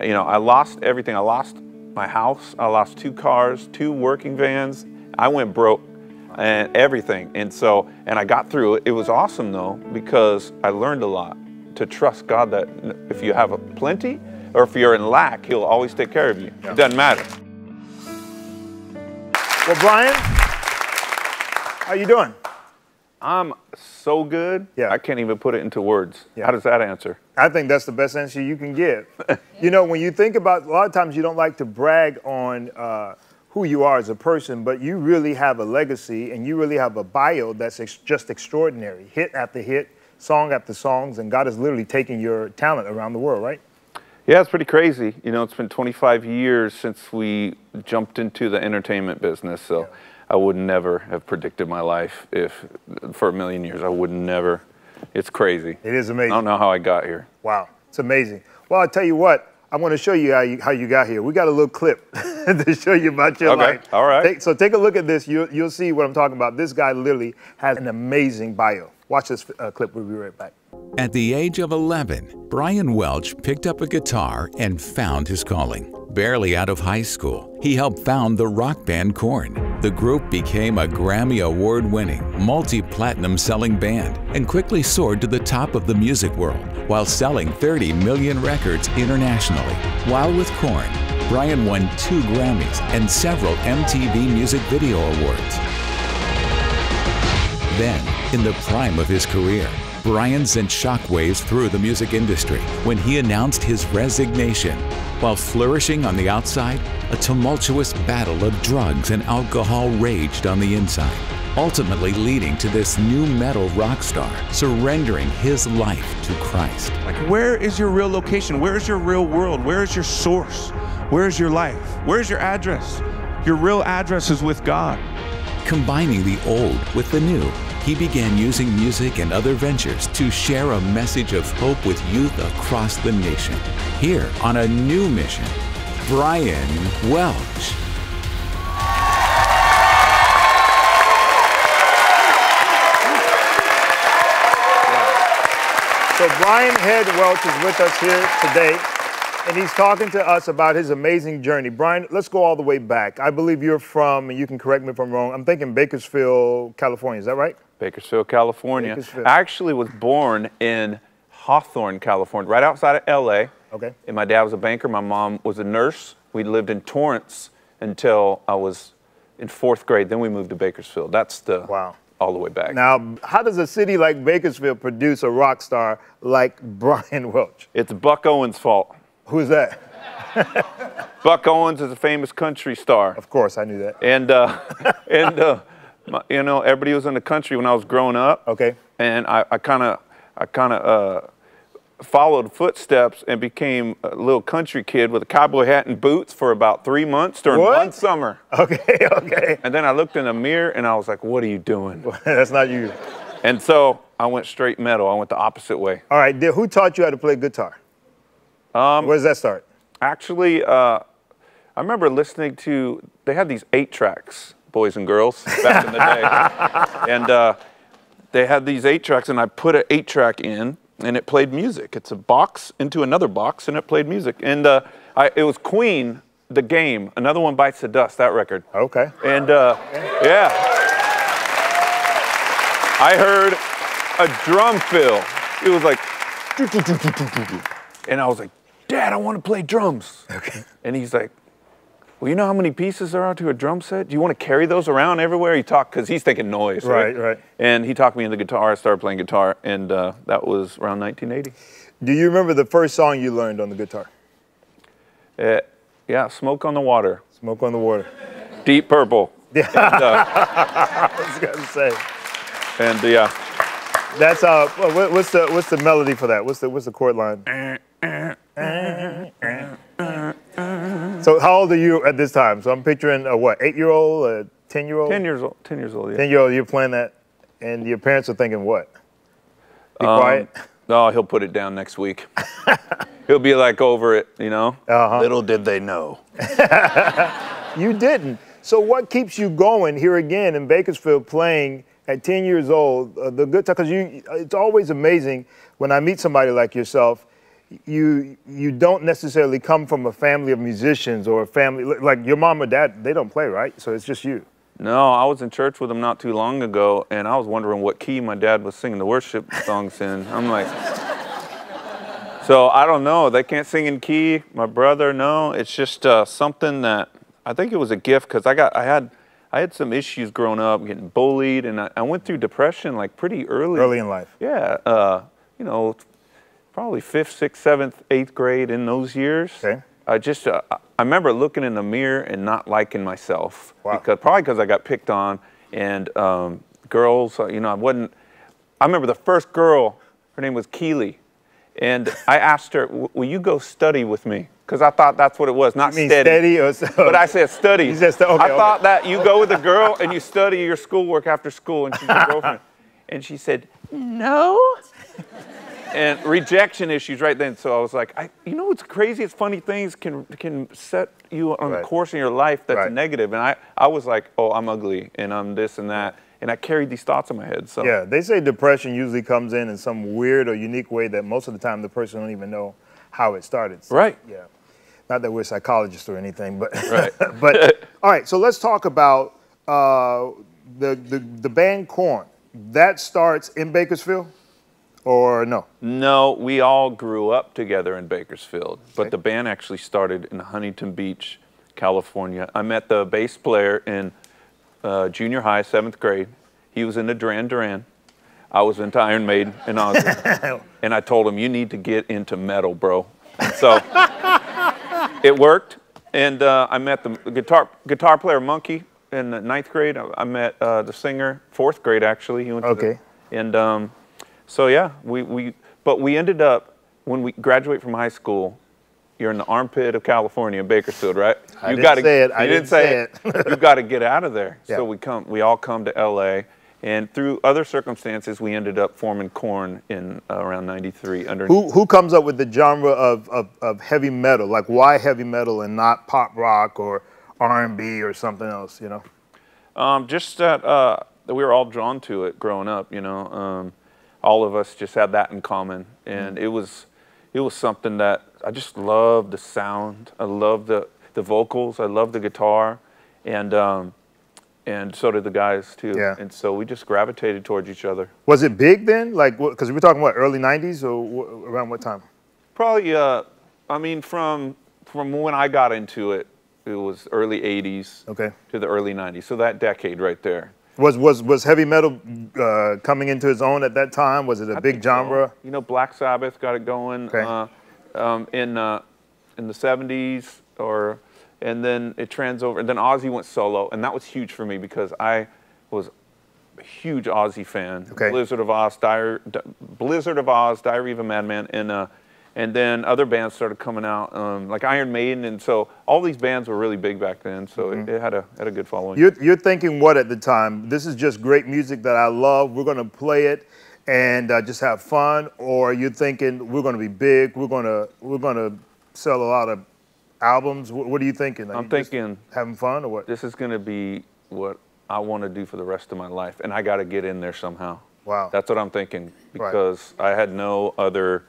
You know, I lost everything. I lost my house. I lost 2 cars, 2 working vans. I went broke and everything. And so, and I got through it. It was awesome though, because I learned a lot to trust God that if you have a plenty or if you're in lack, He'll always take care of you. Yeah. It doesn't matter. Well, Brian, how you doing? I'm so good, yeah. I can't even put it into words. Yeah. How does that answer? I think that's the best answer you can give. You know, when you think about, a lot of times you don't like to brag on who you are as a person, but you really have a legacy and you really have a bio that's just extraordinary. Hit after hit, song after songs, and God is literally taking your talent around the world, right? Yeah, it's pretty crazy. You know, it's been 25 years since we jumped into the entertainment business, so. Yeah. I would never have predicted my life if, for 1,000,000 years, I would never. It's crazy. It is amazing. I don't know how I got here. Wow, it's amazing. Well, I'll tell you what, I'm gonna show you how you got here. We got a little clip to show you about your life. Okay, all right. So take a look at this, you'll see what I'm talking about. This guy literally has an amazing bio. Watch this clip, we'll be right back. At the age of 11, Brian Welch picked up a guitar and found his calling. Barely out of high school, he helped found the rock band Korn. The group became a Grammy Award-winning, multi-platinum selling band and quickly soared to the top of the music world while selling 30 million records internationally. While with Korn, Brian won 2 Grammys and several MTV Music Video Awards. Then, in the prime of his career, Brian sent shockwaves through the music industry when he announced his resignation. While flourishing on the outside, a tumultuous battle of drugs and alcohol raged on the inside, ultimately leading to this new metal rock star surrendering his life to Christ. Like, where is your real location? Where is your real world? Where is your source? Where is your life? Where is your address? Your real address is with God. Combining the old with the new, he began using music and other ventures to share a message of hope with youth across the nation. Here on a new mission, Brian Welch. So Brian Head Welch is with us here today, and he's talking to us about his amazing journey. Brian, let's go all the way back. I believe you're from, and you can correct me if I'm wrong, I'm thinking Bakersfield, California, is that right? Bakersfield, California. Bakersfield. I actually was born in Hawthorne, California, right outside of LA. Okay. And my dad was a banker, my mom was a nurse. We lived in Torrance until I was in 4th grade, then we moved to Bakersfield. That's the, wow, all the way back. Now, how does a city like Bakersfield produce a rock star like Brian Welch? It's Buck Owens' fault. Who's that? Buck Owens is a famous country star. Of course, I knew that. And, you know, everybody was in the country when I was growing up. Okay. And I kind of followed footsteps and became a little country kid with a cowboy hat and boots for about 3 months during one summer. Okay, okay. And then I looked in the mirror and I was like, what are you doing? That's not you. And so I went straight metal. I went the opposite way. All right, who taught you how to play guitar? Where does that start? Actually, I remember listening to, they had these 8-tracks, boys and girls, back in the day. And they had these 8-tracks, and I put an 8-track in, and it played music. It's a box into another box, and it played music. And it was Queen, The Game, Another One Bites the Dust, that record. Okay. And yeah. I heard a drum fill. It was like, and I was like, Dad, I want to play drums. Okay. And he's like, well, you know how many pieces there are to a drum set? Do you want to carry those around everywhere? He talked, because he's thinking noise, right? Right, right. And he talked me into guitar. I started playing guitar, and that was around 1980. Do you remember the first song you learned on the guitar? Yeah, Smoke on the Water. Smoke on the Water. Deep Purple. Yeah. And, I was going to say. And yeah. That's, what's the melody for that? What's the chord line? So how old are you at this time? So I'm picturing a what, 8-year-old, a 10-year-old? 10 years old, 10 years old, yeah. 10-year-old, you're playing that, and your parents are thinking what? Be quiet? No, he'll put it down next week. He'll be like over it, you know? Uh-huh. Little did they know. You didn't. So what keeps you going here again in Bakersfield playing at 10 years old, the guitar, because it's always amazing when I meet somebody like yourself, you don't necessarily come from a family of musicians or a family, like your mom or dad, they don't play, right? So it's just you. No, I was in church with him not too long ago, and I was wondering what key my dad was singing the worship songs in. I'm like, so I don't know. They can't sing in key. My brother, no. It's just something that I think it was a gift because I had some issues growing up, getting bullied, and I went through depression like pretty early. Early in life. Yeah, you know, probably 5th, 6th, 7th, 8th grade in those years. Okay. I remember looking in the mirror and not liking myself. Wow. Probably because I got picked on and girls, you know, I remember the first girl, her name was Keely, and I asked her, will you go study with me? Because I thought that's what it was, not steady. But I said study. You said okay, I thought that you go with a girl and you study your schoolwork after school, and she's your girlfriend. And she said, no. And rejection issues right then. So I was like, you know what's crazy? It's funny things can set you on a course in your life that's negative. And I was like, oh, I'm ugly, and I'm this and that. And I carried these thoughts in my head. So yeah, they say depression usually comes in some weird or unique way that most of the time the person don't even know how it started. So, right. Yeah. Not that we're psychologists or anything, but right. But all right, so let's talk about the band Korn. That starts in Bakersfield? Or no? No, we all grew up together in Bakersfield, okay. But the band actually started in Huntington Beach, California. I met the bass player in junior high, 7th grade. He was into Duran Duran. I was into Iron Maiden and Ozzy. And I told him, you need to get into metal, bro. And so it worked. And I met the guitar player, Monkey, in the 9th grade. I met the singer, 4th grade, actually. He went to so yeah, we ended up, when we graduate from high school, you're in the armpit of California, Bakersfield, right? I didn't say it. You got to get out of there. Yeah. So we all come to LA, and through other circumstances, we ended up forming Korn in around '93. Who comes up with the genre of heavy metal? Like, why heavy metal and not pop rock or R&B or something else? You know, just that we were all drawn to it growing up. You know. All of us just had that in common, and it was something that I just loved the sound. I loved the vocals. I loved the guitar, and so did the guys too. Yeah. And so we just gravitated towards each other. Was it big then? Like, because we're talking what, early '90s or around what time? Probably. I mean, from when I got into it, it was early '80s. Okay. To the early '90s. So that decade right there. Was heavy metal coming into its own at that time? Was it a big genre? So. You know, Black Sabbath got it going in the '70s, and then it trans over. And then Ozzy went solo, and that was huge for me because I was a huge Ozzy fan. Okay. Blizzard of Oz, Diary of a Madman, and then other bands started coming out, like Iron Maiden, and so all these bands were really big back then, so it had a good following. You're thinking what at the time? This is just great music that I love, we're going to play it and just have fun, or you're thinking we're going to be big, we're going to sell a lot of albums? What are you thinking? Like, I'm thinking having fun or what? This is going to be what I want to do for the rest of my life, and I got to get in there somehow. Wow. That's what I'm thinking, because I had no other...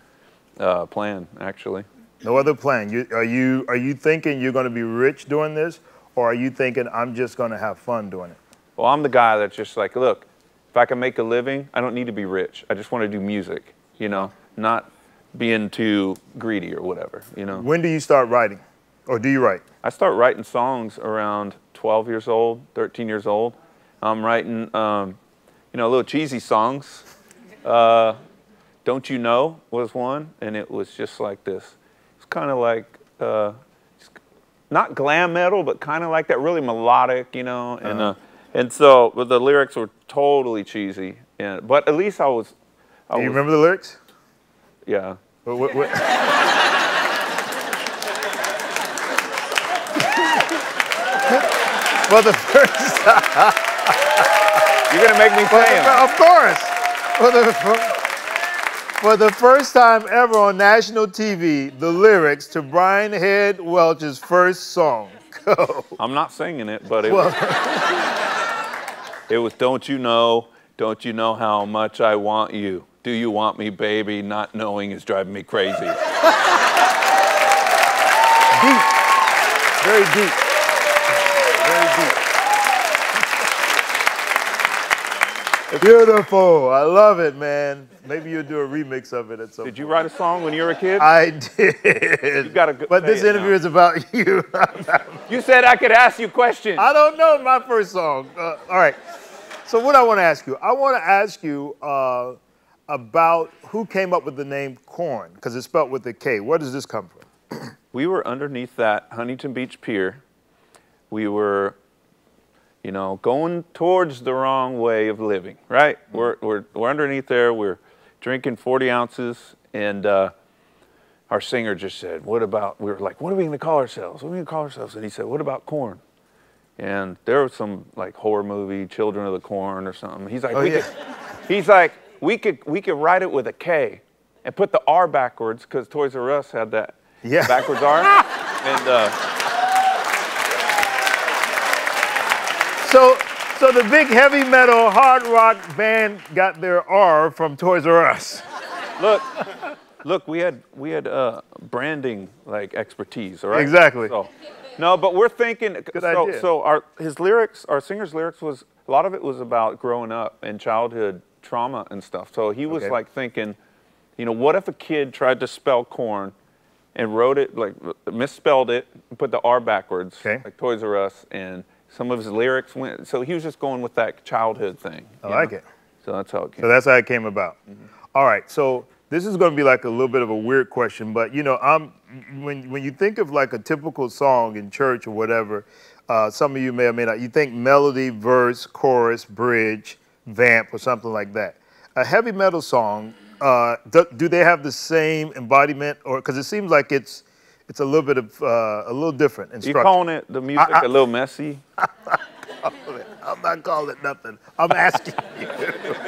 plan, actually. No other plan. Are you thinking you're going to be rich doing this, or are you thinking I'm just going to have fun doing it? Well, I'm the guy that's just like, look, if I can make a living, I don't need to be rich. I just want to do music, you know, not being too greedy or whatever, you know. When do you start writing, or do you write? I start writing songs around 12 years old, 13 years old. I'm writing, you know, little cheesy songs. Don't You Know was one, and it was just like this. It's kind of like, not glam metal, but kind of like that, really melodic, you know. And so the lyrics were totally cheesy, but at least I was... Do you remember the lyrics? Yeah. What? Well, the first... You're going to make me play them. Of course. For the first time ever on national TV, the lyrics to Brian Head Welch's first song. Go. I'm not singing it, but it was don't you know how much I want you? Do you want me, baby? Not knowing is driving me crazy. Deep. Very deep. Very deep. Beautiful. I love it, man. Maybe you'll do a remix of it at some point. Did you write a song when you were a kid? I did. You gotta but this interview is about you. You said I could ask you questions. I don't know my first song. All right. So what I want to ask you, about who came up with the name Korn, because it's spelled with a K. Where does this come from? We were underneath that Huntington Beach pier. We were, you know, going towards the wrong way of living, right? Mm-hmm. We're underneath there. We're drinking 40 ounces, and our singer just said, what about, we were like, what are we going to call ourselves? What are we going to call ourselves? And he said, what about Korn? And there was some like horror movie, Children of the Corn or something. He's like, we could write it with a K and put the R backwards, because Toys R Us had that backwards R. And so the big heavy metal hard rock band got their R from Toys R Us. Look, we had branding like expertise, all right? Exactly. So, no, but we're thinking, his lyrics, our singer's lyrics was, a lot of it was about growing up and childhood trauma and stuff. So he was like thinking, you know, what if a kid tried to spell Korn and wrote it, like misspelled it, and put the R backwards, like Toys R Us, and some of his lyrics went, so he was just going with that childhood thing. I like it. So that's how it came. So that's how it came about. Mm-hmm. All right, so this is going to be like a little bit of a weird question, but you know, when you think of like a typical song in church or whatever, some of you may or may not, you think melody, verse, chorus, bridge, vamp, or something like that. A heavy metal song, do they have the same embodiment, or because it seems like it's a little bit of a little different in structure. You calling it the music a little messy? I'm not calling it nothing. I'm asking you.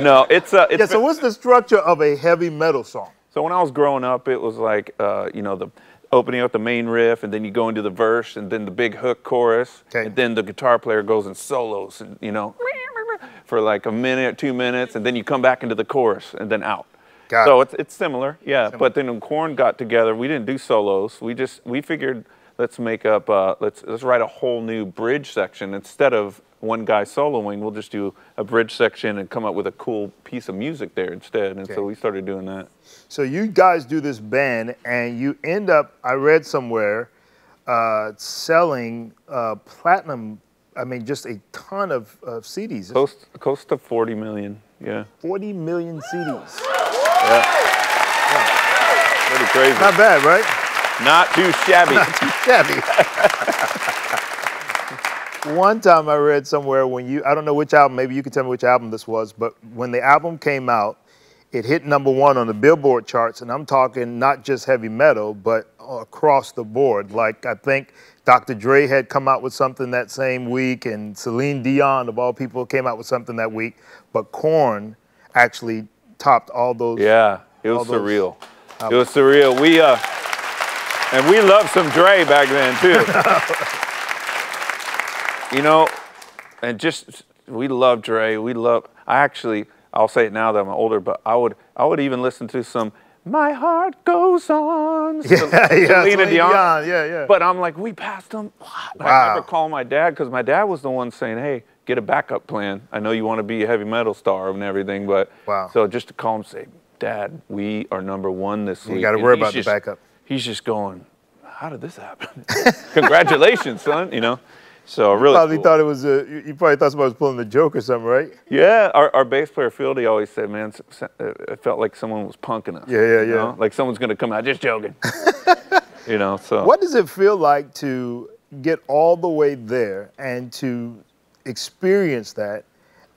No, it's so what's the structure of a heavy metal song? So when I was growing up, it was like, you know, the opening up the main riff, and then you go into the verse, and then the big hook chorus, and then the guitar player goes in solos, and, you know, for like a minute, 2 minutes, and then you come back into the chorus, and then out. Got so it's similar, yeah. Similar. But then when Korn got together, we didn't do solos. We figured, let's make up, let's write a whole new bridge section. Instead of one guy soloing, we'll just do a bridge section and come up with a cool piece of music there instead. And so we started doing that. So you guys do this band, and you end up, I read somewhere, selling platinum, I mean, just a ton of CDs. Close to 40 million, yeah. 40 million CDs. Yeah. Pretty crazy. Not bad, right? Not too shabby. Not too shabby. One time I read somewhere when you, I don't know which album, maybe you can tell me which album this was, but when the album came out, it hit #1 on the Billboard charts, and I'm talking not just heavy metal, but across the board. Like, I think Dr. Dre had come out with something that same week, and Celine Dion, of all people, came out with something that week, but Korn actually topped all those. Yeah, it was surreal. Albums. It was surreal. We, and we loved some Dre back then, too. You know, and just, we loved Dre. We loved, I actually, I'll say it now that I'm older, but I would even listen to some My Heart Goes On. Celine Dion. Yeah. But I'm like, we passed them. Wow. I never called my dad, because my dad was the one saying, hey, get a backup plan. I know you want to be a heavy metal star and everything, but so just to call him and say, Dad, we are #1 this week. You got to worry about the backup. He's just going, how did this happen? Congratulations, son, you know? So really thought it was, you probably thought somebody was pulling the joke or something, right? Yeah, our bass player, Fieldy, always said, man, it felt like someone was punking us. You know? Like someone's going to come out, just joking. You know, so. What does it feel like to get all the way there and to experience that?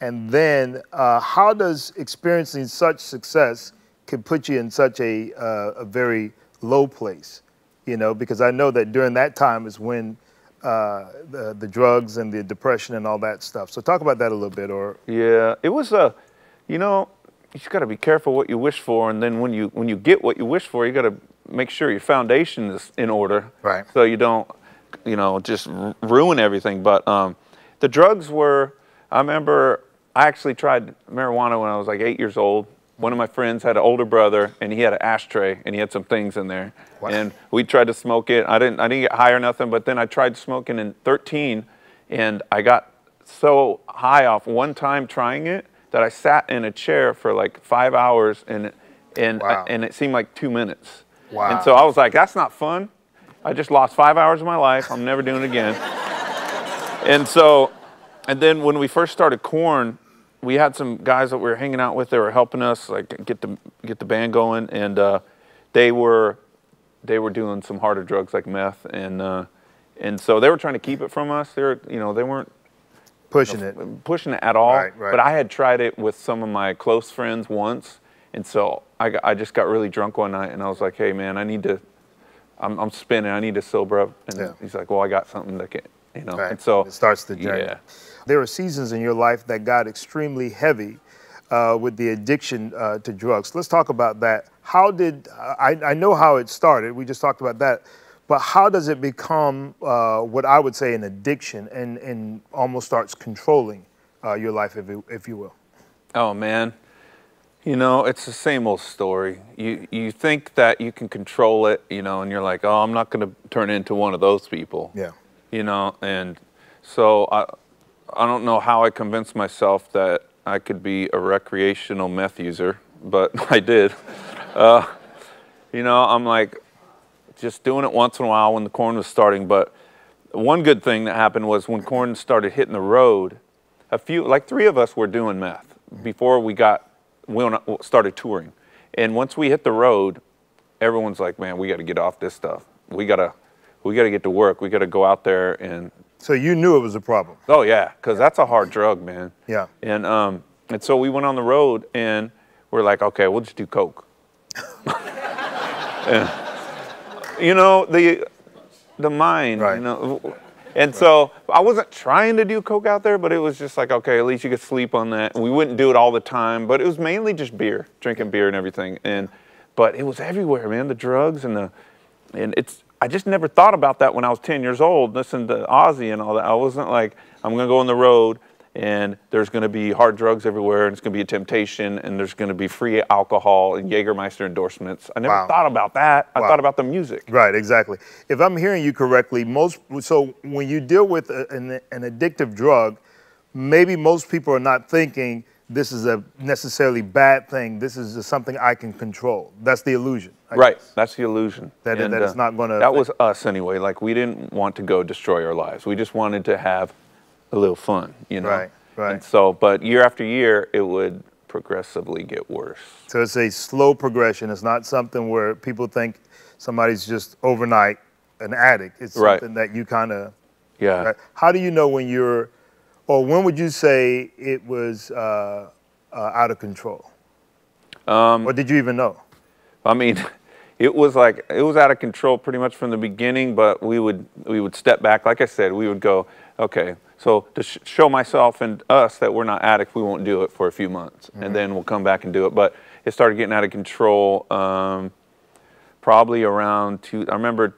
And then how does experiencing such success can put you in such a very low place, you know, because I know that during that time is when the drugs and the depression and all that stuff. So talk about that a little bit, or it was a, you know, you just got to be careful what you wish for, and then when you get what you wish for, you got to make sure your foundation is in order, right? So you don't, you know, just ruin everything. But the drugs were, I remember I actually tried marijuana when I was like 8 years old. one of my friends had an older brother, and he had an ashtray, and he had some things in there. Wow. And we tried to smoke it. I didn't get high or nothing, but then I tried smoking in 13, and I got so high off one time trying it that I sat in a chair for like 5 hours, and it seemed like 2 minutes. Wow. And so I was like, that's not fun. I just lost 5 hours of my life. I'm never doing it again. And so, and then when we first started Korn, we had some guys that we were hanging out with that were helping us like get the band going, and they were doing some harder drugs like meth, and so they were trying to keep it from us. They weren't pushing it. Pushing it at all. Right. But I had tried it with some of my close friends once, and so I just got really drunk one night, and I was like, hey man, I'm spinning. I need to sober up. And he's like, well, I got something that can, Right. And so it starts the journey. Yeah. There were seasons in your life that got extremely heavy with the addiction to drugs. Let's talk about that. How did, I know how it started, we just talked about that, but how does it become what I would say an addiction and almost starts controlling your life, if you will? Oh man, it's the same old story. You think that you can control it, and you're like, oh, I'm not gonna turn into one of those people. Yeah. And so I don't know how I convinced myself that I could be a recreational meth user, but I did. I'm like just doing it once in a while when the Korn was starting. But one good thing that happened was when Korn started hitting the road, like three of us were doing meth before we started touring. And once we hit the road, everyone's like, man, we got to get off this stuff. We got to get to work. We got to go out there and. So you knew it was a problem. Oh yeah, because that's a hard drug, man. Yeah. And so we went on the road and we're like, okay, we'll just do coke. And, the mind. Right. And so I wasn't trying to do coke out there, but it was just like, okay, at least you could sleep on that. And we wouldn't do it all the time, but it was mainly just beer, drinking beer and everything. But it was everywhere, man. The drugs I just never thought about that when I was 10 years old, listening to Ozzy and all that. I wasn't like, I'm going to go on the road and there's going to be hard drugs everywhere and it's going to be a temptation and there's going to be free alcohol and Jägermeister endorsements. I never thought about that. I thought about the music. Right, exactly. If I'm hearing you correctly, so when you deal with an addictive drug, maybe most people are not thinking this is a necessarily bad thing. This is something I can control. That's the illusion. I guess. That's the illusion. That it's not going to... That was us anyway. Like, we didn't want to go destroy our lives. We just wanted to have a little fun, Right. And so, but year after year, it would progressively get worse. So it's a slow progression. It's not something where people think somebody's just overnight an addict. It's something that you kind of... Yeah. Right? How do you know when you're... Or when would you say it was out of control? Or did you even know? I mean, it was out of control pretty much from the beginning, but we would step back. Like I said, we would go, okay, so to show myself and us that we're not addicts, we won't do it for a few months. Mm-hmm. And then we'll come back and do it. But it started getting out of control probably around, I remember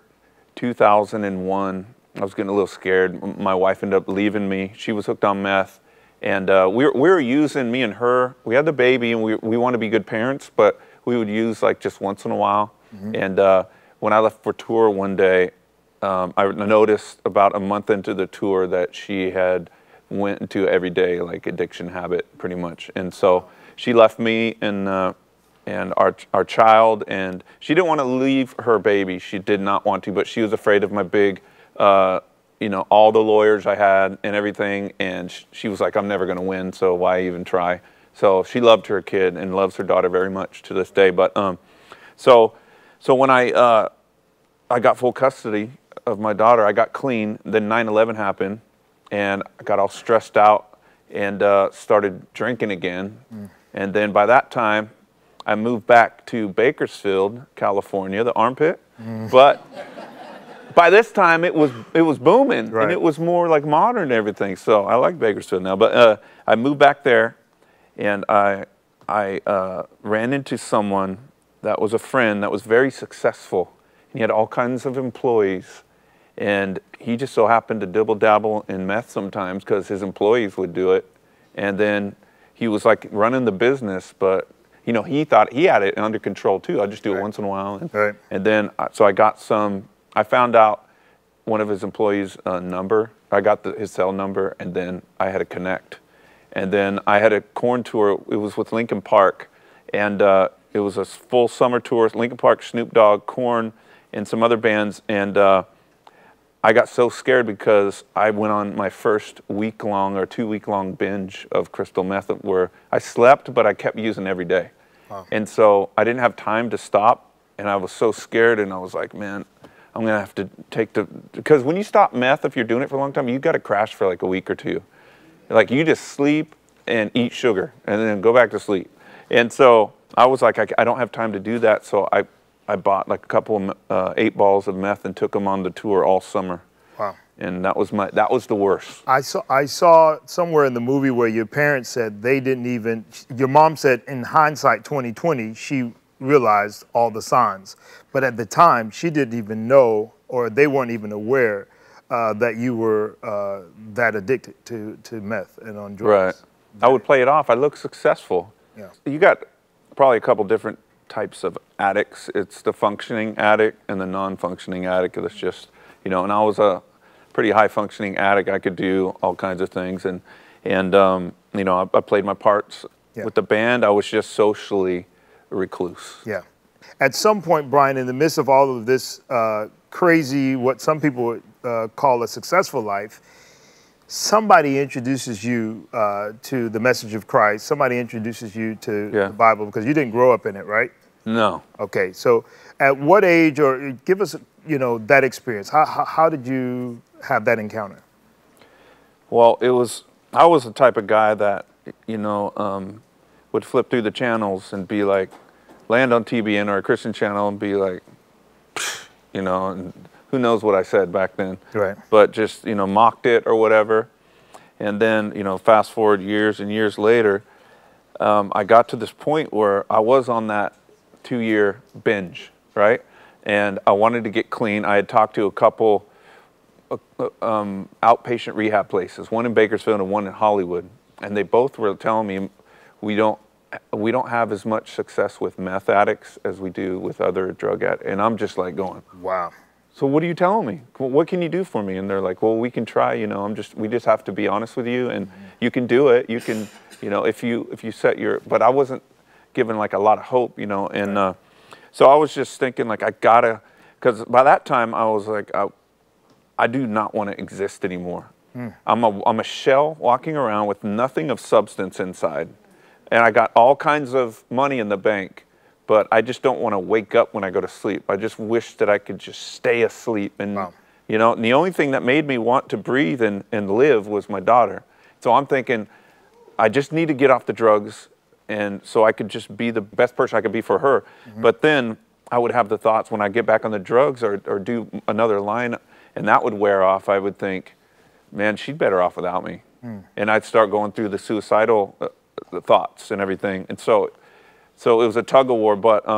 2001. I was getting a little scared. My wife ended up leaving me. She was hooked on meth. And we were using, me and her, we had the baby and we want to be good parents, but we would use like just once in a while. Mm-hmm. And when I left for tour one day, I noticed about a month into the tour that she had went into everyday like addiction habit pretty much. And so she left me and our child, and she didn't want to leave her baby. She did not want to, but she was afraid of my big, all the lawyers I had and everything, and she was like, I'm never going to win, so why even try? So she loved her kid and loves her daughter very much to this day. But so when I got full custody of my daughter, I got clean. Then 9/11 happened, and I got all stressed out and started drinking again. Mm. And then by that time, I moved back to Bakersfield, California, the armpit. Mm. But by this time, it was booming, and it was more like modern and everything. So I like Bakersfield now, but I moved back there, and I ran into someone that was a friend that was very successful, and he had all kinds of employees, and he just so happened to dibble dabble in meth sometimes because his employees would do it, and then he was like running the business, but you know, he thought he had it under control too. I just do it once in a while. And, and then, so I got some, I found out one of his employees' number. I got his cell number, and then I had to connect. And then I had a Korn tour. It was with Linkin Park, and it was a full summer tour. Linkin Park, Snoop Dogg, Korn, and some other bands. And I got so scared because I went on my first week-long or two-week-long binge of crystal meth, where I slept, but I kept using every day. Wow. And so I didn't have time to stop, and I was so scared, and I was like, man, I'm gonna have to take the, because when you stop meth, if you're doing it for a long time, you gotta crash for like a week or two. Like, you just sleep and eat sugar and then go back to sleep. And so I was like, I don't have time to do that. So I bought like a couple of 8 balls of meth and took them on the tour all summer. Wow. And that was my, that was the worst. I saw somewhere in the movie where your parents said they didn't even, your mom said in hindsight 2020, she realized all the signs. But at the time, she didn't even know, or they weren't even aware that you were that addicted to meth and on drugs. Right. I would play it off. I look successful. Yeah. You got probably a couple different types of addicts. It's the functioning addict and the non-functioning addict. That's just, you know, and I was a pretty high-functioning addict. I could do all kinds of things. And you know, I played my parts. Yeah. With the band, I was just socially recluse. Yeah. At some point, Brian, in the midst of all of this crazy, what some people would call a successful life, somebody introduces you to the message of Christ. Somebody introduces you to the Bible, because you didn't grow up in it, right? No. Okay, so at what age, or give us, you know, that experience. How did you have that encounter? Well, it was, I was the type of guy that, you know, would flip through the channels and be like, land on TBN or a Christian channel and be like, you know, and who knows what I said back then. Right. But just, you know, mocked it or whatever. And then, you know, fast forward years and years later, I got to this point where I was on that 2-year binge, right? And I wanted to get clean. I had talked to a couple outpatient rehab places, one in Bakersfield and one in Hollywood. And they both were telling me, we don't have as much success with meth addicts as we do with other drug addicts. And I'm just like going, wow. So what are you telling me? What can you do for me? And they're like, well, we can try, you know, we just have to be honest with you, and you can do it. You can, you know, if you set your, but I wasn't given like a lot of hope, you know. And so I was just thinking like, I gotta, because by that time I was like, I do not want to exist anymore. Mm. I'm a shell walking around with nothing of substance inside. And I got all kinds of money in the bank, but I just don't want to wake up when I go to sleep. I just wish that I could just stay asleep. And, wow. You know, and the only thing that made me want to breathe and live was my daughter. So I'm thinking, I just need to get off the drugs, and so I could just be the best person I could be for her. Mm-hmm. But then I would have the thoughts when I get back on the drugs or do another line, and that would wear off. I would think, man, she'd better off without me. Mm. And I'd start going through the suicidal thoughts and everything. And so it was a tug of war, but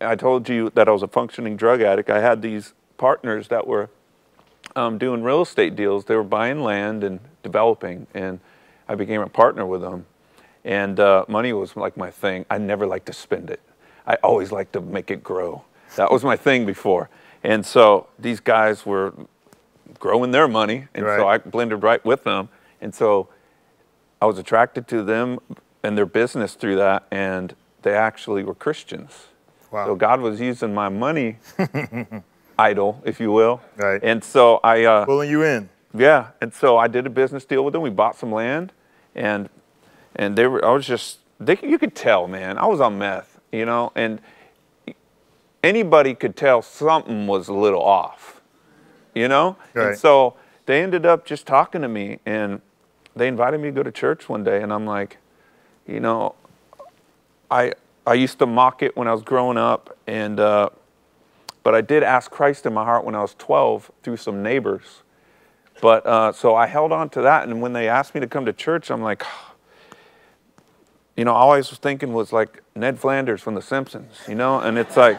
I told you that I was a functioning drug addict. I had these partners that were doing real estate deals. They were buying land and developing, and I became a partner with them. And money was like my thing. I never liked to spend it. I always liked to make it grow. That was my thing before. And so these guys were growing their money, and so I blended right with them. And so I was attracted to them and their business through that, and they actually were Christians. Wow. So God was using my money idol, if you will. Right. And so I... pulling you in. Yeah. And so I did a business deal with them. We bought some land, and they were, I was just, you could tell, man, I was on meth, you know, and anybody could tell something was a little off, you know? Right. And so they ended up just talking to me, and they invited me to go to church one day, and I'm like, you know, I used to mock it when I was growing up, and but I did ask Christ in my heart when I was 12 through some neighbors. But so I held on to that, and when they asked me to come to church, I'm like, you know, all I was thinking was like Ned Flanders from The Simpsons, you know, and it's like,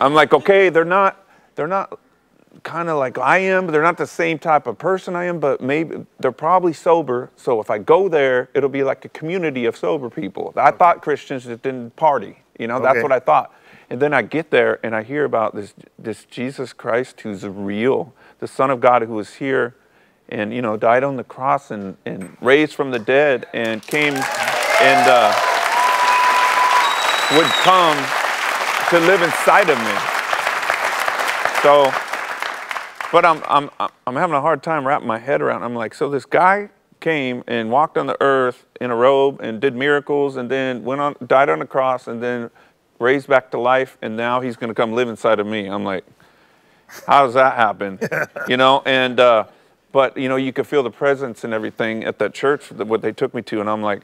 I'm like, okay, they're not kind of like I am, but they're not the same type of person I am, but maybe they're probably sober. So if I go there, it'll be like a community of sober people. I thought Christians just didn't party. You know, that's what I thought. And then I get there and I hear about this Jesus Christ who's real, the Son of God who was here and, you know, died on the cross and raised from the dead and came and would come to live inside of me. So, but I'm having a hard time wrapping my head around. I'm like, so this guy came and walked on the earth in a robe and did miracles and then went on, died on the cross and then raised back to life, and now he's gonna come live inside of me. I'm like, how does that happen? You know, and but you know, you could feel the presence and everything at that church, what they took me to, and I'm like,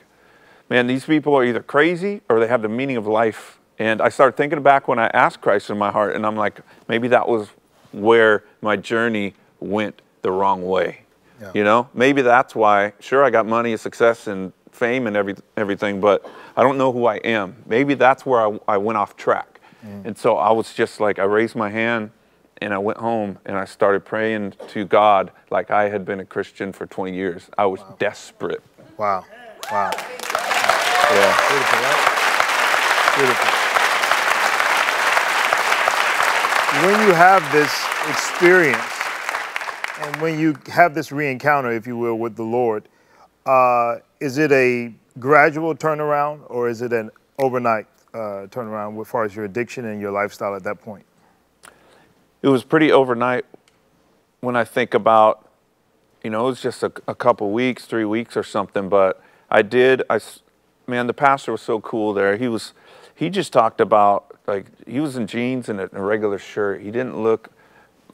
man, these people are either crazy or they have the meaning of life. And I started thinking back when I asked Christ in my heart, and I'm like, maybe that was where my journey went the wrong way. Yeah. You know, maybe that's why, sure, I got money and success and fame and everything, but I don't know who I am. Maybe that's where I went off track. Mm. And so I was just like, I raised my hand and I went home and I started praying to God like I had been a Christian for 20 years. I was desperate. Wow. Wow. Yeah. Beautiful, right? Beautiful. When you have this experience, and when you have this re-encounter, if you will, with the Lord, is it a gradual turnaround or is it an overnight turnaround as far as your addiction and your lifestyle at that point? It was pretty overnight when I think about, you know, it was just a couple weeks, 3 weeks or something, but man, the pastor was so cool there. He just talked about, like, he was in jeans and a regular shirt. He didn't look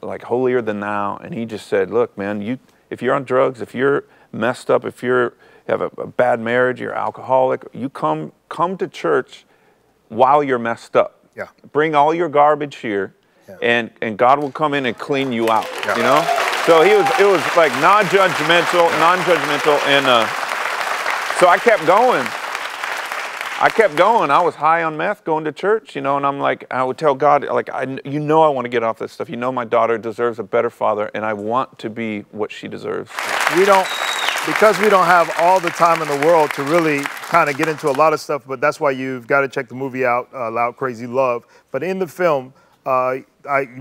like holier than thou, and he just said, look, man, if you're on drugs, if you're messed up, if you have a bad marriage, you're alcoholic, you come to church while you're messed up. Yeah. Bring all your garbage here, and God will come in and clean you out, you know? So it was like non-judgmental, and so I kept going. I was high on meth going to church, you know, and I'm like, I would tell God, like, you know, I want to get off this stuff. You know, my daughter deserves a better father, and I want to be what she deserves. Because we don't have all the time in the world to really kind of get into a lot of stuff, but that's why you've got to check the movie out, Loud Crazy Love. But in the film,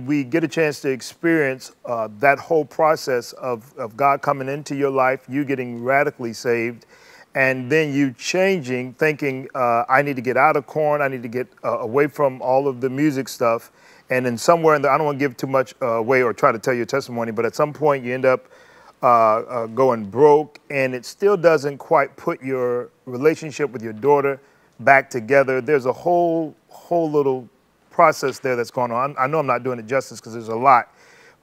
we get a chance to experience that whole process of God coming into your life, you getting radically saved, and then you changing, thinking, I need to get out of Korn, I need to get away from all of the music stuff. And then somewhere in there, I don't want to give too much away or try to tell your testimony, but at some point you end up going broke, and it still doesn't quite put your relationship with your daughter back together. There's a whole little process there that's going on. I know I'm not doing it justice because there's a lot,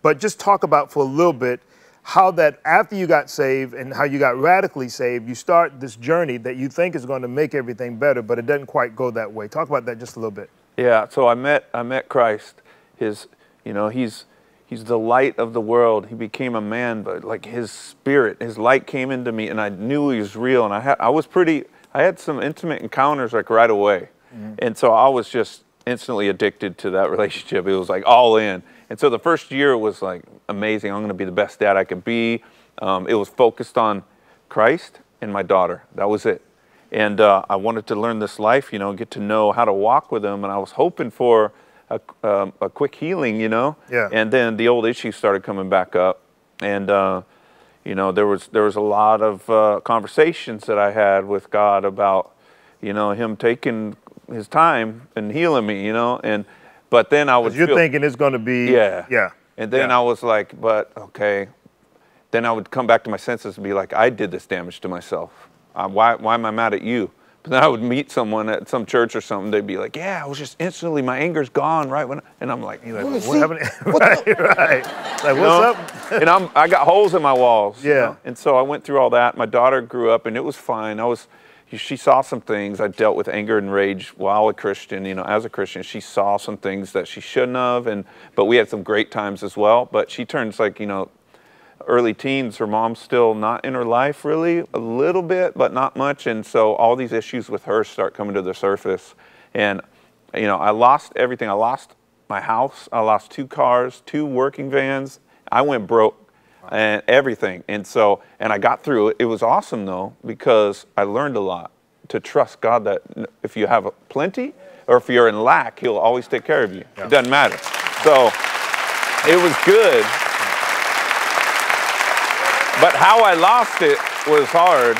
but just talk about for a little bit how that after you got saved and how you got radically saved, you start this journey that you think is going to make everything better, but it doesn't quite go that way. Talk about that just a little bit. Yeah, so I met Christ. You know, he's the light of the world. He became a man, but like his spirit, his light came into me, and I knew he was real. And I had some intimate encounters like right away. Mm-hmm. And so I was just instantly addicted to that relationship. It was like all in. And so the first year was like amazing. I'm gonna be the best dad I could be. It was focused on Christ and my daughter. That was it. And I wanted to learn this life, you know, get to know how to walk with him. And I was hoping for a quick healing, you know? Yeah. And then the old issues started coming back up. And, you know, there was a lot of conversations that I had with God about, you know, him taking his time and healing me, you know? But then I was thinking it's going to be and then I was like, but okay, then I would come back to my senses and be like, I did this damage to myself. Why am I mad at you? But then I would meet someone at some church or something. They'd be like, yeah, I was just instantly, my anger's gone right when, and I'm like, what happened? Right. Like, what's up? And I got holes in my walls. Yeah. You know? And so I went through all that. My daughter grew up and it was fine. She saw some things. I dealt with anger and rage while a Christian, you know, as a Christian. She saw some things that she shouldn't have, but we had some great times as well. But she turns like, you know, early teens, her mom's still not in her life really, a little bit, but not much. And so all these issues with her start coming to the surface. And, you know, I lost everything. I lost my house. I lost 2 cars, 2 working vans. I went broke and everything. And so, and I got through it. It was awesome though, because I learned a lot to trust God that if you have plenty or if you're in lack, he'll always take care of you. Yeah. It doesn't matter. So it was good. But how I lost it was hard.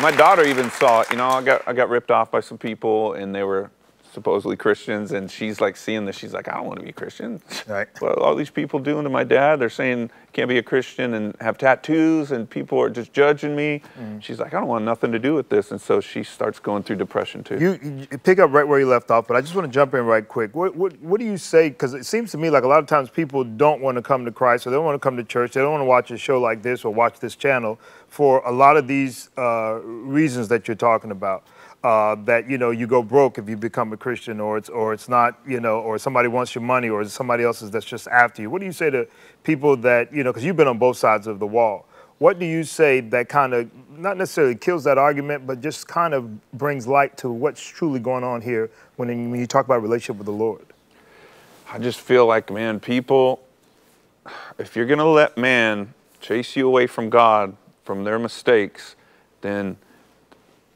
My daughter even saw it. You know, I got ripped off by some people and they were supposedly Christians, and she's like seeing this, she's like, I don't want to be a Christian. Right. Well, all these people doing to my dad, they're saying can't be a Christian and have tattoos and people are just judging me. She's like, I don't want nothing to do with this. And so she starts going through depression too. You pick up right where you left off, but I just want to jump in right quick. What do you say, because it seems to me like a lot of times people don't want to come to Christ, or they don't want to come to church, they don't want to watch a show like this or watch this channel for a lot of these reasons that you're talking about. That, you know, you go broke if you become a Christian, or it's not, you know, or somebody wants your money, or somebody else's that's just after you. What do you say to people that, you know, because you've been on both sides of the wall, what do you say that kind of, not necessarily kills that argument, but just kind of brings light to what's truly going on here when you talk about relationship with the Lord? I just feel like, man, people, if you're going to let man chase you away from God, from their mistakes, then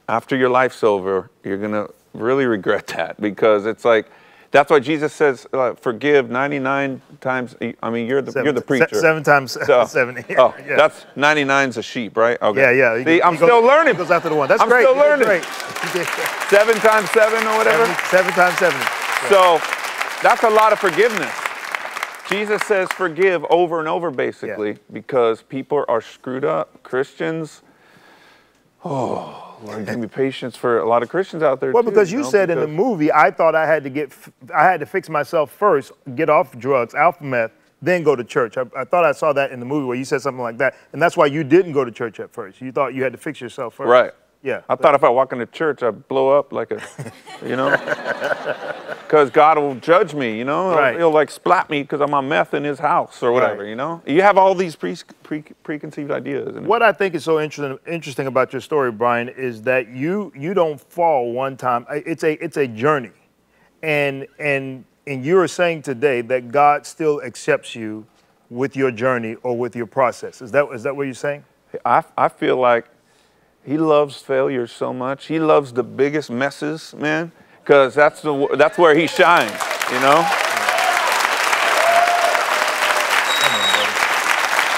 after your life's over, you're going to really regret that, because it's like, that's why Jesus says, forgive 99 times, I mean, you're the preacher. 7 times 70. Oh, yeah. That's 99's a sheep, right? Okay. Yeah, yeah. See, I'm still learning. He goes after the one. That's great. I'm still learning. Great. 7 times 7 or whatever? 7 times 70. Yeah. So that's a lot of forgiveness. Jesus says forgive over and over, basically, because people are screwed up. Christians, oh. Lord, give me patience for a lot of Christians out there. Well, too, because you know, said because in the movie, I thought I had to fix myself first, get off drugs, alpha meth, then go to church. I thought I saw that in the movie where you said something like that, and that's why you didn't go to church at first. You thought you had to fix yourself first. Right. Yeah. I thought if I walk into church, I'd blow up like a, you know, because God will judge me, you know. Right. He'll like splat me because I'm on meth in his house or whatever, right. You know. You have all these preconceived ideas. What I think is so interesting about your story, Brian, is that you don't fall one time. It's a journey, and you are saying today that God still accepts you with your journey or with your process. Is that what you're saying? I feel like he loves failure so much. He loves the biggest messes, man, because that's where he shines, you know?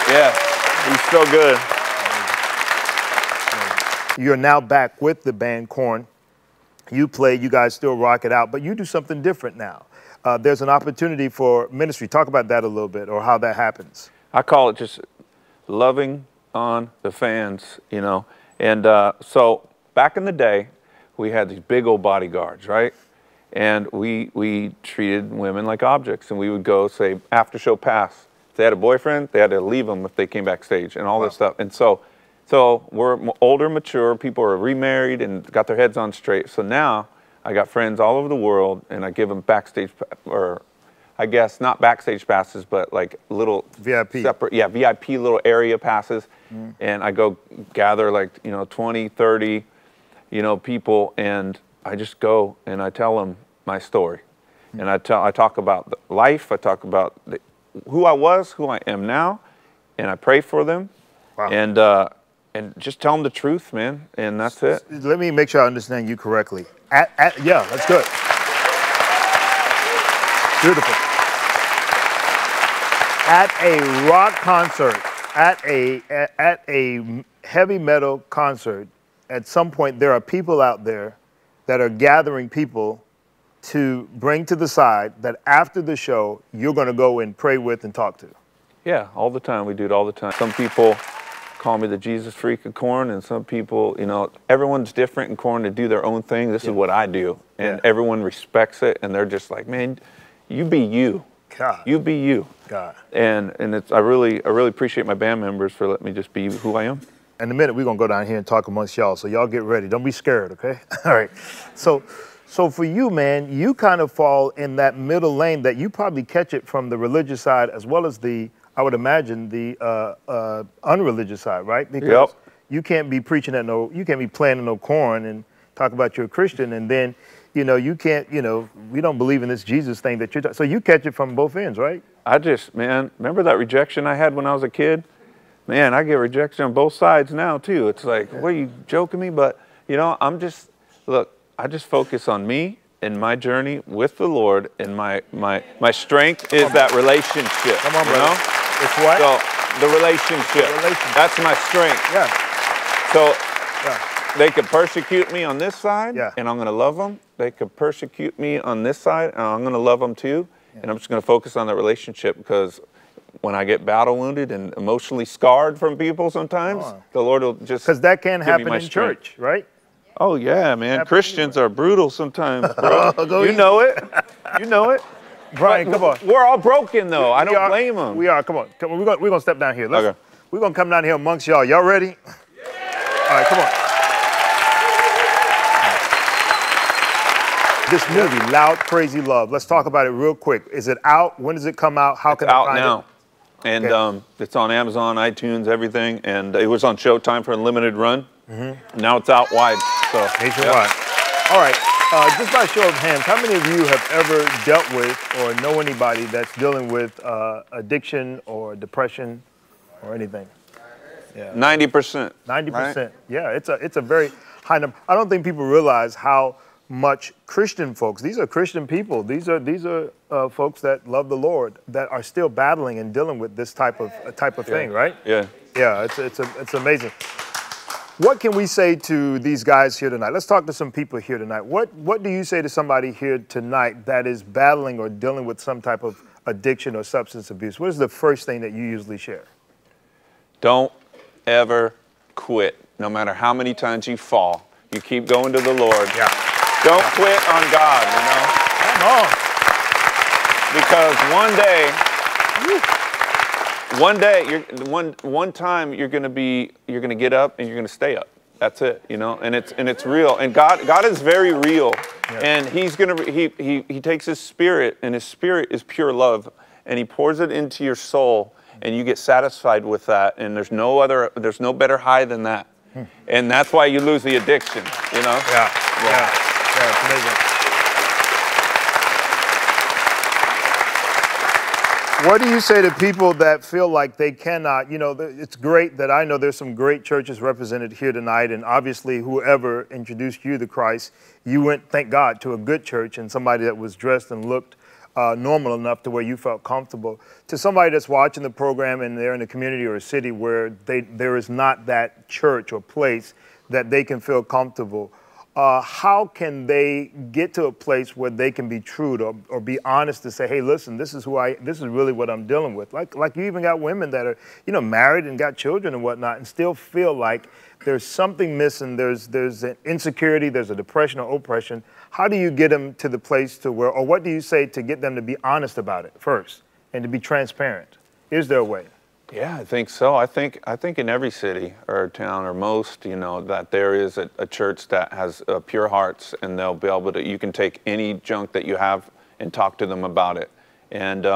Yeah, he's so good. You're now back with the band Korn. You play, you guys still rock it out, but you do something different now. There's an opportunity for ministry. Talk about that a little bit, or how that happens. I call it just loving on the fans, you know? And so back in the day, we had these big old bodyguards, right? And we treated women like objects, and we would go, say, after show pass. If they had a boyfriend, they had to leave them if they came backstage and all this stuff. And so we're older, mature, people are remarried and got their heads on straight. So now I got friends all over the world, and I give them backstage, or I guess not backstage passes, but like little VIP, separate, yeah, VIP little area passes. And I go gather like, you know, 20, 30, you know, people, and I just go and I tell them my story. And I talk about the life, I talk about who I was, who I am now, and I pray for them. Wow. And just tell them the truth, man, and that's it. Let me make sure I understand you correctly. Yeah, that's good. Beautiful. At a rock concert, at a heavy metal concert, at some point there are people out there that are gathering people to bring to the side that after the show you're going to go and pray with and talk to. Yeah, all the time. We do it all the time. Some people call me the Jesus freak of Korn, and some people, you know, everyone's different in Korn to do their own thing. This is what I do, and everyone respects it, and they're just like, man, you be you. God. You be you. God. And it's, I really appreciate my band members for letting me just be who I am. In a minute, we're going to go down here and talk amongst y'all, so y'all get ready. Don't be scared, okay? All right. So for you, man, you kind of fall in that middle lane that you probably catch it from the religious side as well as the, I would imagine, the unreligious side, right? Because you can't be preaching at no, you can't be playing at no Korn and talk about you're a Christian, and then you know, you can't, you know, we don't believe in this Jesus thing that you're talking. So you catch it from both ends, right? I just, man, remember that rejection I had when I was a kid? Man, I get rejection on both sides now, too. It's like, what, are you joking me? But, you know, I'm just, look, I just focus on me and my journey with the Lord, and my strength is that relationship. Come on, brother. You know? It's what? So, the relationship. The relationship. That's my strength. Yeah. So, they could persecute me on this side, and I'm going to love them. They could persecute me on this side, and I'm going to love them too. Yeah. And I'm just going to focus on that relationship, because when I get battle wounded and emotionally scarred from people sometimes, the Lord will just give me my strength. Because that can happen in church, right? Oh, yeah, man. Christians are brutal sometimes, bro. You know it. You know it. Brian, come on. We're all broken, though. I don't blame them. We are. Come on. Come on. We're going to step down here. Let's, we're going to come down here amongst y'all. Y'all ready? Yeah. All right, come on. This movie, Loud Crazy Love, let's talk about it real quick. Is it out? When does it come out? How can I find it? It's out now. And it's on Amazon, iTunes, everything. And it was on Showtime for a limited run. Mm-hmm. Now it's out wide. So, nationwide. Yeah. All right. Just by show of hands, how many of you have ever dealt with or know anybody that's dealing with addiction or depression or anything? Yeah. 90%. 90%. Right? Yeah, it's a very high number. I don't think people realize how much Christian folks, these are Christian people, these are folks that love the Lord that are still battling and dealing with this type of thing, right? Yeah. Yeah, it's amazing. What can we say to these guys here tonight? Let's talk to some people here tonight. What do you say to somebody here tonight that is battling or dealing with some type of addiction or substance abuse? What is the first thing that you usually share? Don't ever quit. No matter how many times you fall, you keep going to the Lord. Yeah. Don't quit on God, you know? Come on. Because one time you're gonna get up and you're gonna stay up. That's it, you know? And it's real. And God is very real. Yeah. And He's gonna he takes His Spirit, and His Spirit is pure love, and He pours it into your soul, and you get satisfied with that, and there's no better high than that. And that's why you lose the addiction, you know? Yeah. Yeah. Yeah. Yeah, it's amazing. What do you say to people that feel like they cannot, you know, it's great that I know there's some great churches represented here tonight, and obviously whoever introduced you to Christ, you went, thank God, to a good church and somebody that was dressed and looked normal enough to where you felt comfortable. To somebody that's watching the program and they're in a community or a city where there is not that church or place that they can feel comfortable, how can they get to a place where they can be true to, or be honest to say, hey, listen, this is really what I'm dealing with. Like you even got women that are, you know, married and got children and whatnot and still feel like there's something missing. There's an insecurity, there's a depression or oppression. How do you get them to the place to where, or what do you say to get them to be honest about it first and to be transparent? Is there a way? Yeah, I think so. I think in every city or town or most, you know, that there is a church that has pure hearts, and they'll be able to, you can take any junk that you have and talk to them about it. And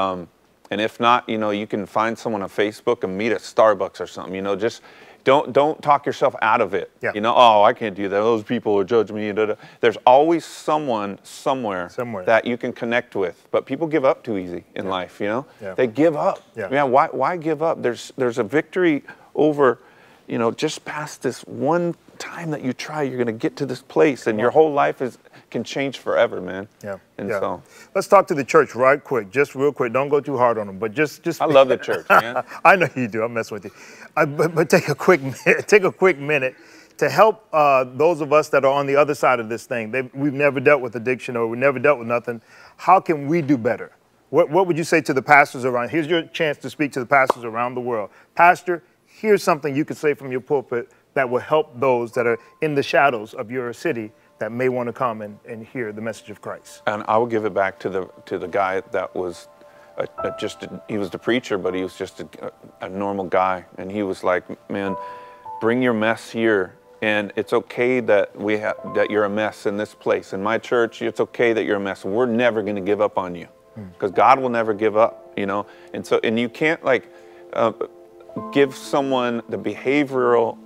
if not, you know, you can find someone on Facebook and meet at Starbucks or something, you know, just don't talk yourself out of it. Yeah. You know, oh, I can't do that. Those people will judge me. Da, da. There's always someone somewhere that you can connect with. But people give up too easy in life, you know? Yeah. They give up. Yeah. Man, why give up? There's a victory over, you know, just past this one time that you try, you're going to get to this place, and your whole life can change forever, man. Yeah. And so let's talk to the church right quick, just real quick. Don't go too hard on them, but just. I love the church, man. I know you do. I'm messing with you, but take a quick minute to help those of us that are on the other side of this thing. We've never dealt with addiction, or we never dealt with nothing. How can we do better? What would you say to the pastors around? Here's your chance to speak to the pastors around the world. Pastor, here's something you could say from your pulpit that will help those that are in the shadows of your city that may want to come and hear the message of Christ. And I will give it back to the guy that was he was the preacher, but he was just a normal guy. And he was like, man, bring your mess here. And it's okay that that you're a mess in this place. In my church, it's okay that you're a mess. We're never going to give up on you, because God will never give up, you know? And you can't give someone the behavioral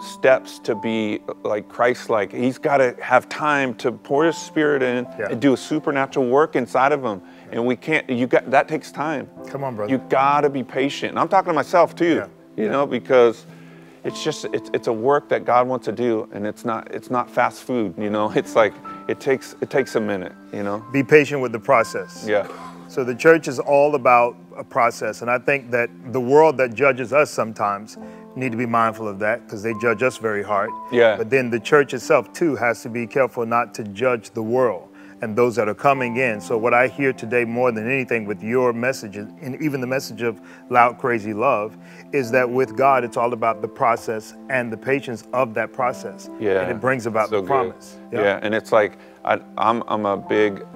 steps to be like Christ-like. He's got to have time to pour his spirit in and do a supernatural work inside of him. And we can't, that takes time. Come on, brother. You got to be patient. And I'm talking to myself too, you know, because it's just, it's a work that God wants to do, and it's not fast food, you know? It's like, it takes a minute, you know? Be patient with the process. Yeah. So the church is all about a process, and I think that the world that judges us sometimes need to be mindful of that, because they judge us very hard. Yeah. But then the church itself too has to be careful not to judge the world and those that are coming in. So what I hear today more than anything with your message, and even the message of Loud Crazy Love, is that with God, it's all about the process and the patience of that process. Yeah. And it brings about the promise. Yeah. And it's like, I'm a big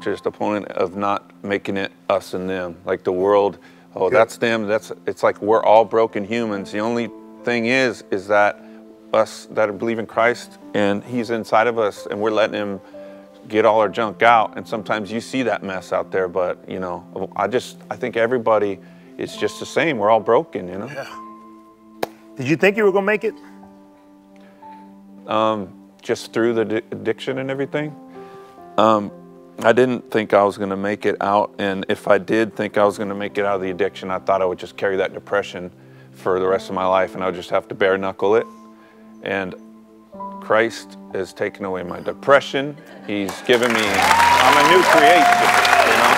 just opponent of not making it us and them, like the world, oh, that's them, it's like we're all broken humans. The only thing is that us that believe in Christ and he's inside of us and we're letting him get all our junk out, and sometimes you see that mess out there, but you know, I think everybody is just the same. We're all broken, you know? Yeah. Did you think you were gonna make it? Just through the addiction and everything? I didn't think I was gonna make it out, and if I did think I was gonna make it out of the addiction, I thought I would just carry that depression for the rest of my life and I would just have to bare knuckle it. And Christ has taken away my depression. He's given me, I'm a new creation, you know,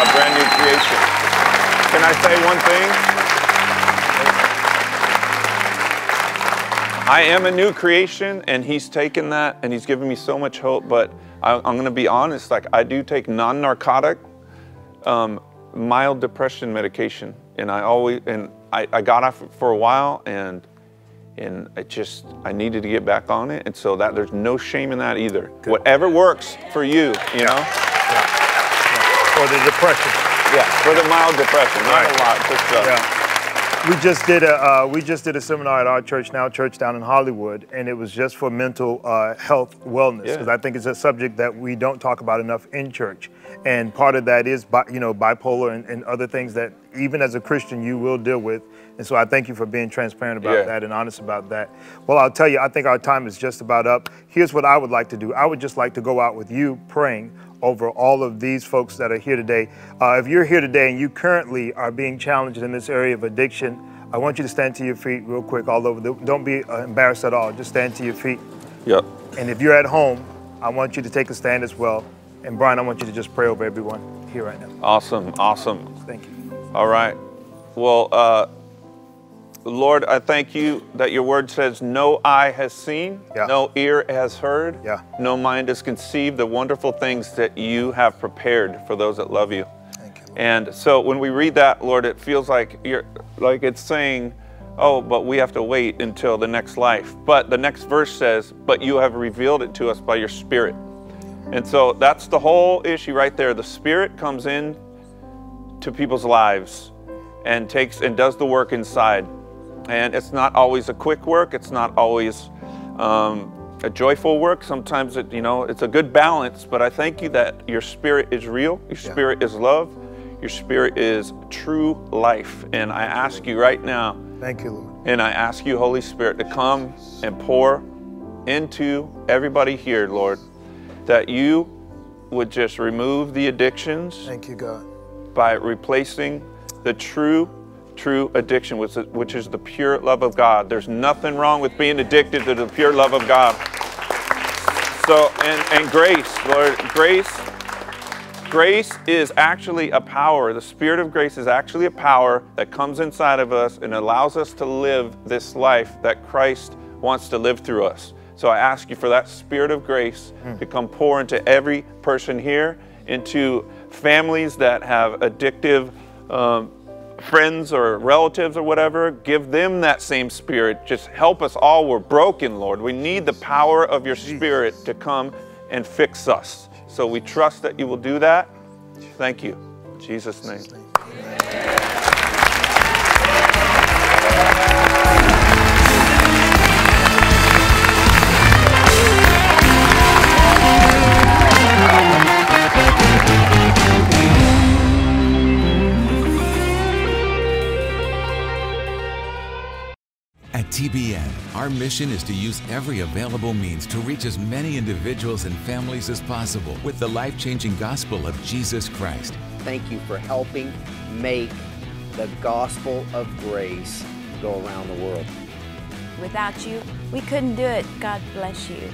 a brand new creation. Can I say one thing? I am a new creation, and he's taken that and he's given me so much hope. But I'm gonna be honest, like I do take non-narcotic, mild depression medication. And I got off for a while, and I needed to get back on it. And so that there's no shame in that either. Good. Whatever works for you, you know? For the depression. Yeah, for the mild depression, not a lot, just We just did a seminar at our church, Now Church, down in Hollywood, and it was just for mental health wellness, because I think it's a subject that we don't talk about enough in church. And part of that is, you know, bipolar and other things that even as a Christian you will deal with. And so I thank you for being transparent about that and honest about that. Well, I'll tell you, I think our time is just about up. Here's what I would like to do. I would just like to go out with you praying over all of these folks that are here today. If you're here today and you currently are being challenged in this area of addiction, I want you to stand to your feet real quick all over. Don't be embarrassed at all. Just stand to your feet. Yep. And if you're at home, I want you to take a stand as well. And Brian, I want you to just pray over everyone here right now. Awesome, awesome. Thank you. All right. Well, Lord, I thank you that your word says no eye has seen, no ear has heard, no mind has conceived the wonderful things that you have prepared for those that love you. Thank you, Lord. And so when we read that, Lord, it feels like it's saying, oh, but we have to wait until the next life. But the next verse says, but you have revealed it to us by your Spirit. And so that's the whole issue right there. The Spirit comes in to people's lives and takes and does the work inside. And it's not always a quick work. It's not always a joyful work. Sometimes it's a good balance, but I thank you that your Spirit is real. Your Spirit is love. Your Spirit is true life. And I ask you right now. Thank you, Lord. And I ask you, Holy Spirit, to come and pour into everybody here, Lord, that you would just remove the addictions. Thank you, God. By replacing the true addiction, which is the pure love of God. There's nothing wrong with being addicted to the pure love of God. So, and grace, Lord, grace is actually a power. The Spirit of grace is actually a power that comes inside of us and allows us to live this life that Christ wants to live through us. So I ask you for that Spirit of grace to come pour into every person here, into families that have addictive friends or relatives or whatever. Give them that same Spirit. Just help us all. We're broken, Lord. We need the power of your Spirit to come and fix us. So we trust that you will do that. Thank you. In Jesus' name. TBN, our mission is to use every available means to reach as many individuals and families as possible with the life-changing gospel of Jesus Christ. Thank you for helping make the gospel of grace go around the world. Without you, we couldn't do it. God bless you.